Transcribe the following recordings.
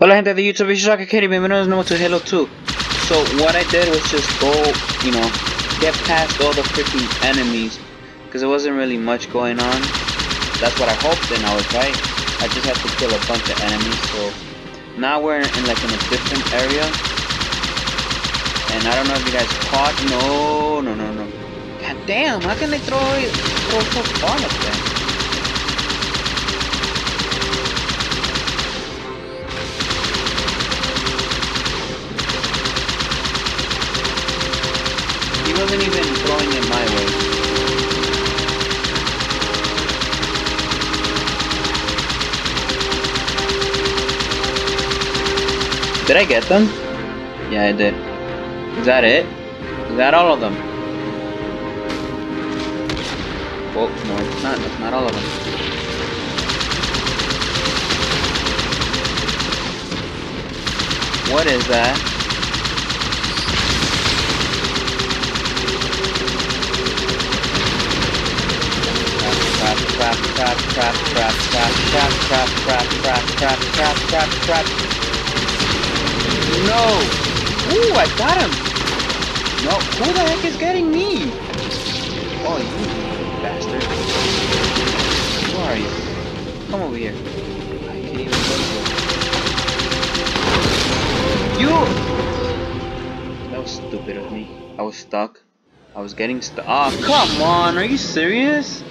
Hola gente de YouTube, it's Rocketcat, y bienvenidos de nuevo to Halo 2. So what I did was just go, you know, get past all the freaking enemies, because there wasn't really much going on. That's what I hoped, and I was right. I just had to kill a bunch of enemies. So now we're in a different area, and I don't know if you guys caught. No. God damn! How can they throw so far up there? He wasn't even throwing it my way. Did I get them? Yeah, I did. Is that it? Is that all of them? Oh, no, it's not. That's not all of them. What is that? Crap. No! Ooh, I got him! No, who the heck is getting me? Oh, you bastard. Who are you? Come over here. I can't even go. You! That was stupid of me. I was stuck. I was getting stuck. Oh, come on, are you serious?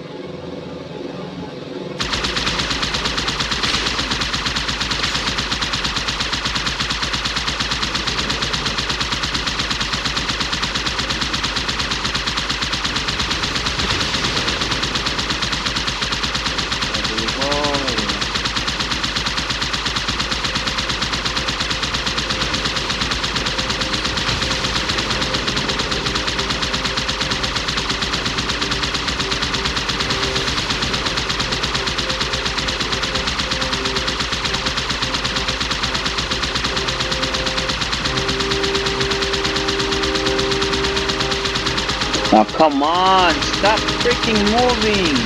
Oh, come on, stop freaking moving!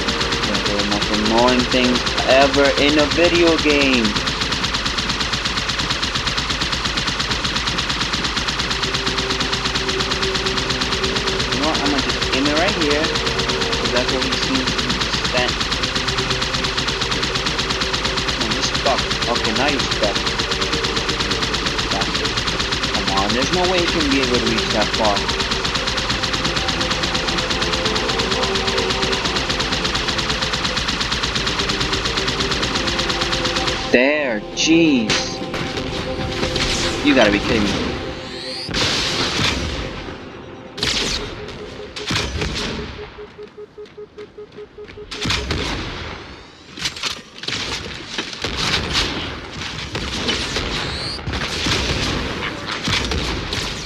One of the most annoying things ever in a video game! You know what, I'm gonna just aim it right here. That's what he seems to stand. No, you're stuck. Okay, now you're stuck. Come on, there's no way you can be able to reach that far. There, jeez. You gotta be kidding me.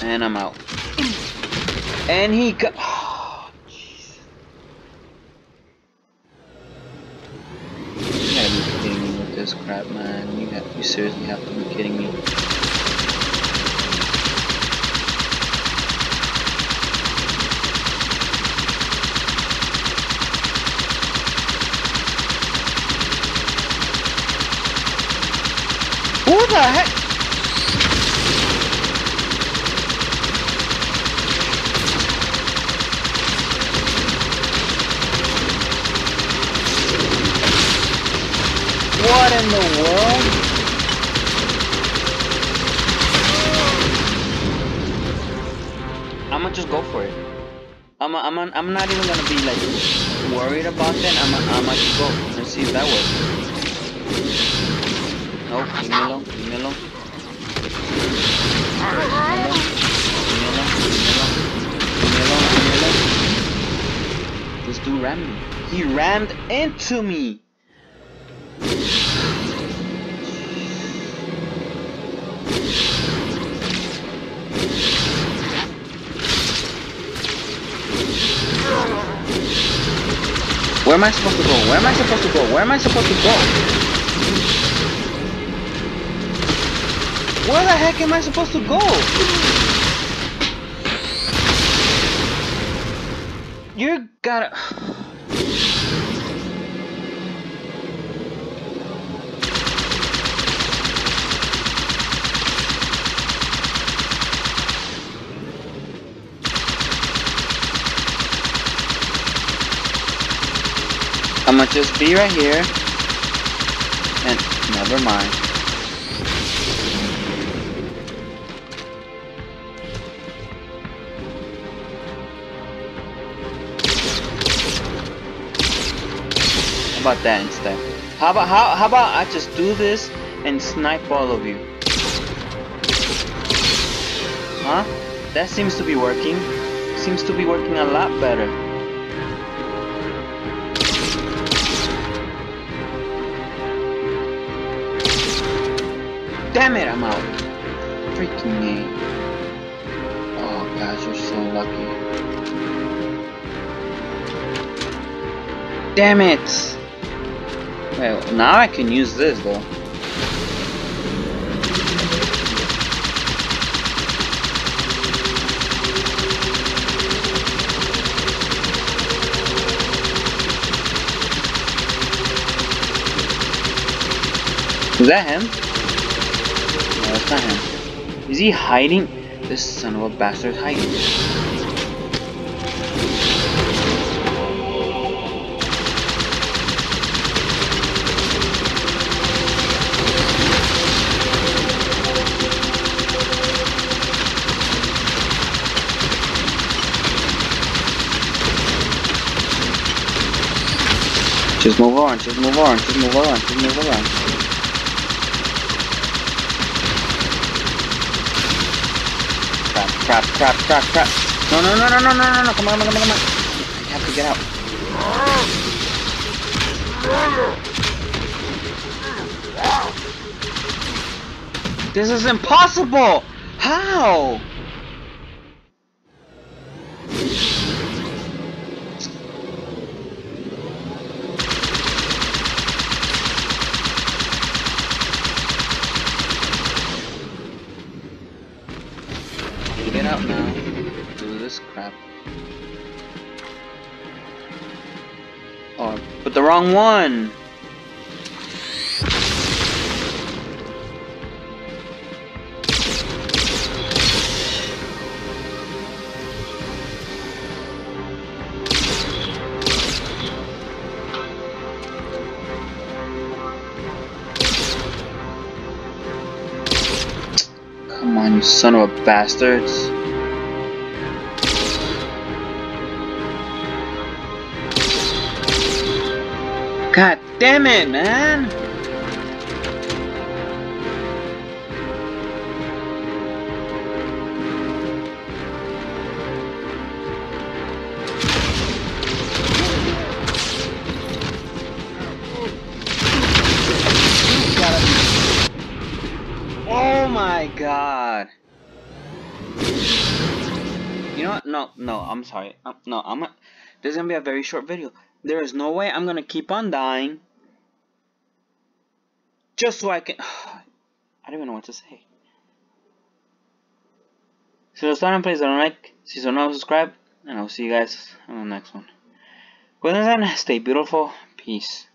And I'm out. And he got. Oh, jeez. You gotta be kidding me with this crap, man. You seriously have to be kidding me. Who the heck? What in the world? I'ma just go for it. I'm not even gonna be like worried about that. I'ma just go and see if that works. No, nope, leave me alone. Leave me alone. This dude rammed me. He rammed into me. Where am I supposed to go? Where the heck am I supposed to go? You gotta... I'm gonna just be right here, and never mind. How about that instead? How about I just do this and snipe all of you? Huh? That seems to be working. Seems to be working a lot better. Damn it, I'm out. Freaking me. Oh gosh, you're so lucky. Damn it. Wait, now I can use this though. Is that him? That's not him. Is he hiding? This son of a bastard is hiding. Just move on, just move on, just move on, just move on. Just move on. Crap, crap, crap, crap. No, no, no, no, no, no, no, come on, come on, come on. I have to get out. This is impossible! How? The wrong one. Come on, you son of a bastards. God damn it, man! Oh my god! You know what? No, I'm sorry. This is gonna be a very short video. There is no way I'm gonna keep on dying just so I can. I don't even know what to say. Si lo están, please don't like. Si son no, subscribe, and I'll see you guys on the next one. Good night, stay beautiful. Peace.